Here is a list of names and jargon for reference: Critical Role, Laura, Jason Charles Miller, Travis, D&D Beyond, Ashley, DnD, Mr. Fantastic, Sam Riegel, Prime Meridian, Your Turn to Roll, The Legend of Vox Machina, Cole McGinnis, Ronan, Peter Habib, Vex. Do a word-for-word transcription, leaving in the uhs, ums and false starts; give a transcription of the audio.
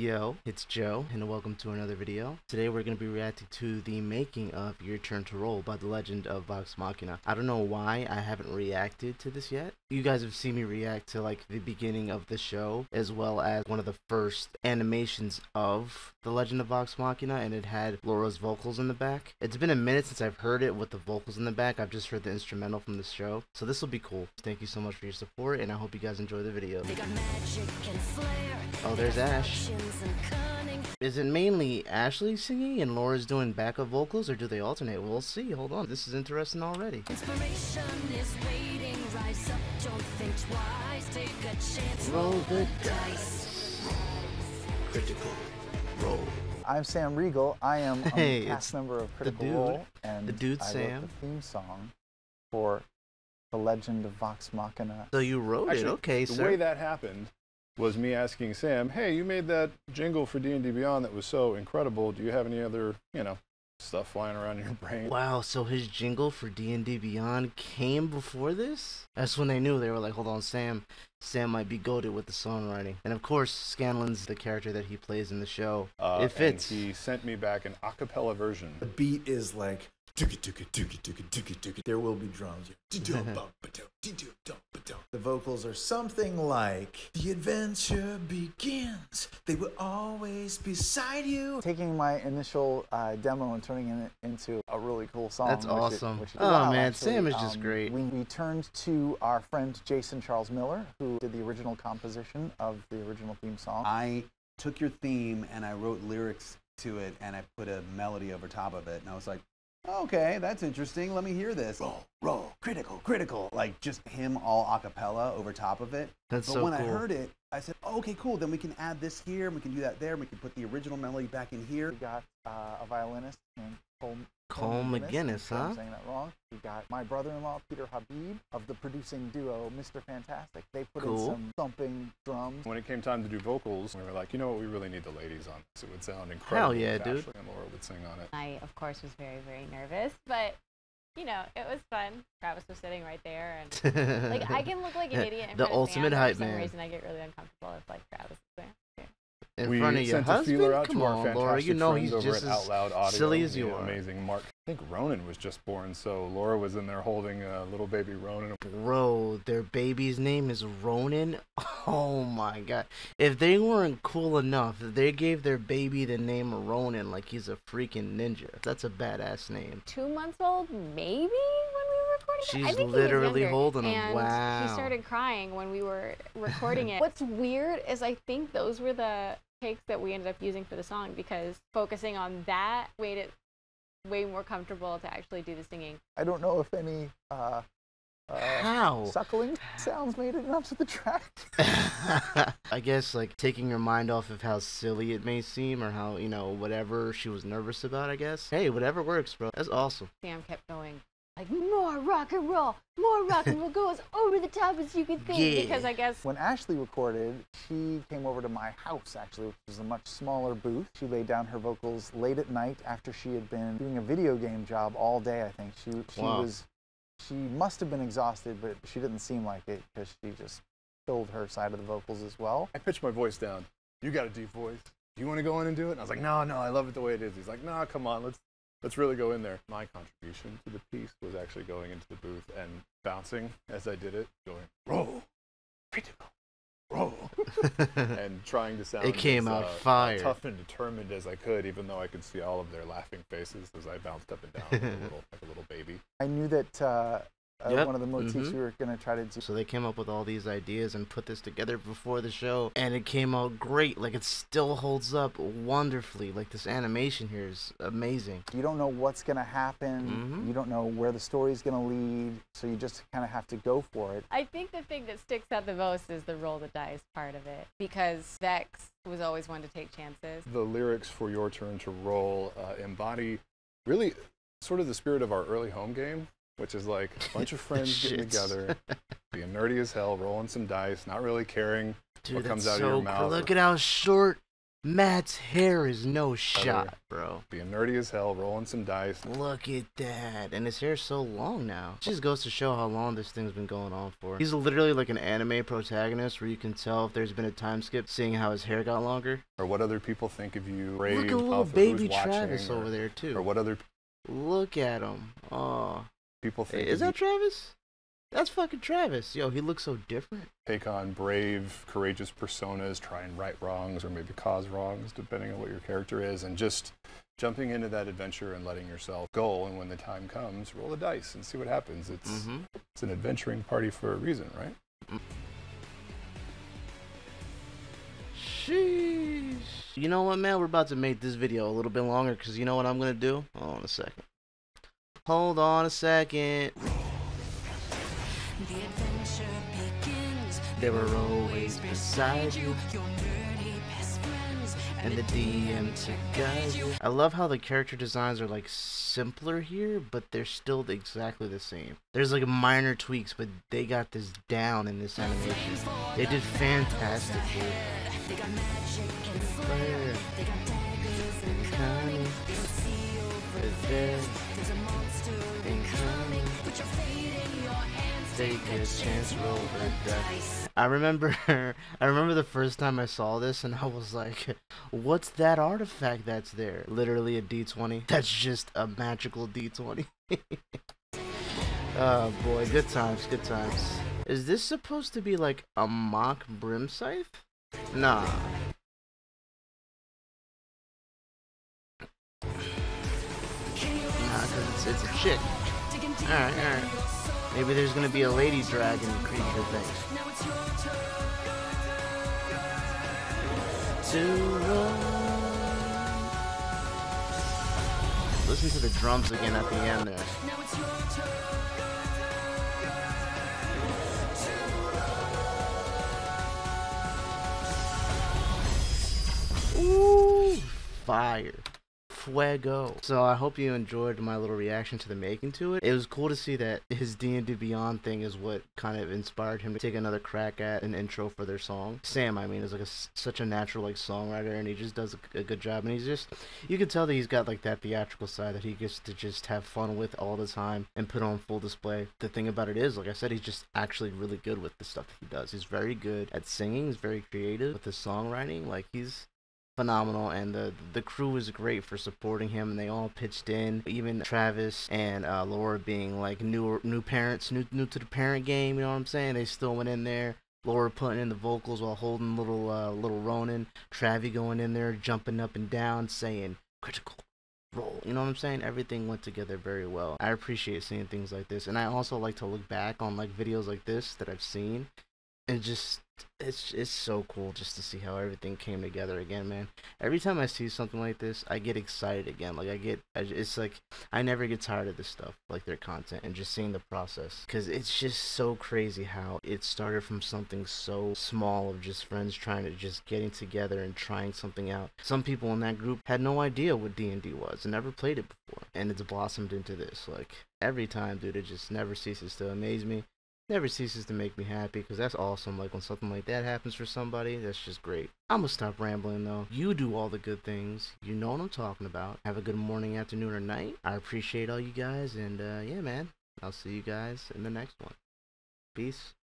Yo, it's Joe, and welcome to another video. Today we're going to be reacting to the making of Your Turn to Roll by The Legend of Vox Machina. I don't know why I haven't reacted to this yet. You guys have seen me react to like the beginning of the show, as well as one of the first animations of The Legend of Vox Machina, and it had Laura's vocals in the back. It's been a minute since I've heard it with the vocals in the back. I've just heard the instrumental from the show, so this will be cool. Thank you so much for your support, and I hope you guys enjoy the video. Oh, there's Ash. Is it mainly Ashley singing and Laura's doing backup vocals, or do they alternate? We'll see. Hold on. This is interesting already. Inspiration is waiting. Rise up. Don't think twice. Take a chance. Roll the dice. Critical Role. I'm Sam Riegel. I am on hey, the cast member of Critical the dude, Role, and the dude I Sam. wrote the theme song for The Legend of Vox Machina. So you wrote Actually, it? Okay, the sir. The way that happened was me asking Sam, hey, you made that jingle for D and D Beyond that was so incredible. Do you have any other, you know, stuff flying around in your brain? Wow, so his jingle for D and D Beyond came before this? That's when they knew. They were like, hold on, Sam. Sam might be goated with the songwriting. And of course, Scanlan's the character that he plays in the show. Uh, it fits. And he sent me back an a cappella version. The beat is like, there will be drums. The vocals are something like, the adventure begins. They will always beside you. Taking my initial uh, demo and turning it into a really cool song. That's awesome. Which it, which it, oh wow, man, actually, Sam is um, just great. We, we turned to our friend Jason Charles Miller, who did the original composition of the original theme song. I took your theme and I wrote lyrics to it and I put a melody over top of it, and I was like, okay, that's interesting. Let me hear this. Roll, roll, critical, critical. Like just him all a cappella over top of it. That's so cool. But when I heard it, I said, oh, okay, cool. Then we can add this here. And we can do that there. And we can put the original melody back in here. We got uh, a violinist named Cole, Cole, Cole McGinnis, huh? I'm saying that wrong. We got my brother-in-law, Peter Habib, of the producing duo, Mister Fantastic. They put cool. in some thumping drums. When it came time to do vocals, we were like, you know what, we really need the ladies on this. It would sound incredible. Hell yeah, dude. Ashley and Laura would sing on it. I, of course, was very, very nervous, but you know, it was fun. Travis was sitting right there, and like I can look like an idiot in the front ultimate of hype man. For some reason, I get really uncomfortable if like Travis is there. In we front of your husband? Out Come to our on, Laura, you know he's just as loud audio silly as you are. Amazing Mark. I think Ronan was just born, so Laura was in there holding uh, little baby Ronan. Bro, their baby's name is Ronan? Oh my god. If they weren't cool enough, they gave their baby the name Ronan like he's a freaking ninja. That's a badass name. Two months old, maybe? She's I think literally younger, holding him. And wow. She started crying when we were recording it. What's weird is I think those were the takes that we ended up using for the song, because focusing on that made it way more comfortable to actually do the singing. I don't know if any uh, uh, How? suckling sounds made it up to the track. I guess like taking your mind off of how silly it may seem, or how, you know, whatever she was nervous about, I guess. Hey, whatever works, bro. That's awesome. Sam kept going. Like, more rock and roll, more rock and roll, go as over the top as you can think, yeah. because I guess... When Ashley recorded, she came over to my house, actually, which was a much smaller booth. She laid down her vocals late at night after she had been doing a video game job all day, I think. She, she wow. was, she must have been exhausted, but she didn't seem like it, because she just filled her side of the vocals as well. I pitched my voice down. You got a deep voice. Do you want to go in and do it? And I was like, no, no, I love it the way it is. He's like, no, come on, let's... Let's really go in there. My contribution to the piece was actually going into the booth and bouncing as I did it, going, roll, critical, roll, and trying to sound it came as, out uh, fire. tough and determined as I could, even though I could see all of their laughing faces as I bounced up and down like, a little, like a little baby. I knew that uh, uh, yep. one of the motifs mm-hmm. we were going to try to do. So they came up with all these ideas and put this together before the show, and it came out great. Like, it still holds up wonderfully. Like, this animation here is amazing. You don't know what's going to happen. Mm-hmm. You don't know where the story's going to lead, so you just kind of have to go for it. I think the thing that sticks out the most is the roll the dice part of it, because Vex was always one to take chances. The lyrics for Your Turn to Roll uh, embody really sort of the spirit of our early home game, which is like a bunch of friends getting together, being nerdy as hell, rolling some dice, not really caring Dude, what comes out so of your mouth. Look at how short Matt's hair is no shot, bro. Being nerdy as hell, rolling some dice. Look at that. And his hair's so long now. It just goes to show how long this thing's been going on for. He's literally like an anime protagonist where you can tell if there's been a time skip, seeing how his hair got longer. Or what other people think of you. Look at little baby Travis over there, too. Or what other... Look at him. Oh. People think... Is that Travis? That's fucking Travis. Yo, he looks so different. Take on brave, courageous personas, try and right wrongs or maybe cause wrongs, depending on what your character is, and just jumping into that adventure and letting yourself go, and when the time comes, roll the dice and see what happens. It's, mm-hmm. it's an adventuring party for a reason, right? Mm-hmm. Sheesh. You know what, man? We're about to make this video a little bit longer, because you know what I'm going to do? Hold on a second. Hold on a second. The adventure begins. They were always beside you. Your nerdy best friends and the D M to guide you. I love how the character designs are like simpler here, but they're still exactly the same. There's like minor tweaks, but they got this down in this animation. They did fantastic here. They got magic and fire. They got daggers and cunning. They see over there. There's a monster incoming. Put your faith in your hands. Take a chance, roll the dice. I remember I remember the first time I saw this and I was like, what's that artifact that's there? Literally a D twenty. That's just a magical D twenty. Oh boy, good times, good times. Is this supposed to be like a mock brim scythe? Nah. Nah, cause it's, it's a chick. Alright, alright. Maybe there's gonna be a lady dragon creature thing. To run. Listen to the drums again at the end there. Ooh, fire. Fuego. So I hope you enjoyed my little reaction to the making to it. It was cool to see that his D and D Beyond thing is what kind of inspired him to take another crack at an intro for their song. Sam, I mean, is like a, such a natural like songwriter, and he just does a, a good job, and he's just, you can tell that he's got like that theatrical side that he gets to just have fun with all the time and put on full display. The thing about it is, like I said, he's just actually really good with the stuff that he does. He's very good at singing, he's very creative with his songwriting, like he's phenomenal, and the the crew is great for supporting him, and they all pitched in. Even Travis and uh, Laura being like newer new parents, new new to the parent game. You know what I'm saying? They still went in there. Laura putting in the vocals while holding little uh, little Ronan. Travis going in there, jumping up and down, saying critical role. You know what I'm saying? Everything went together very well. I appreciate seeing things like this, and I also like to look back on like videos like this that I've seen. And just, it's, it's so cool just to see how everything came together again, man. Every time I see something like this, I get excited again. Like, I get, I, it's like, I never get tired of this stuff, like their content, and just seeing the process. Because it's just so crazy how it started from something so small of just friends trying to just getting together and trying something out. Some people in that group had no idea what D and D was and never played it before. And it's blossomed into this. Like, every time, dude, it just never ceases to amaze me. Never ceases to make me happy, because that's awesome. Like when something like that happens for somebody, that's just great. I'm gonna stop rambling though. You do all the good things. You know what I'm talking about. Have a good morning, afternoon, or night. I appreciate all you guys, and uh yeah, man, I'll see you guys in the next one. Peace.